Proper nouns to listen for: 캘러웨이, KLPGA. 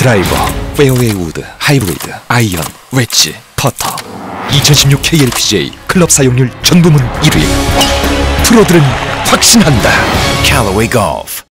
드라이버, 페어웨이 우드, 하이브리드, 아이언, 웨지, 퍼터. 2016 KLPGA 클럽 사용률 전 부문 1위. 프로들은 확신한다. 캘러웨이 골프.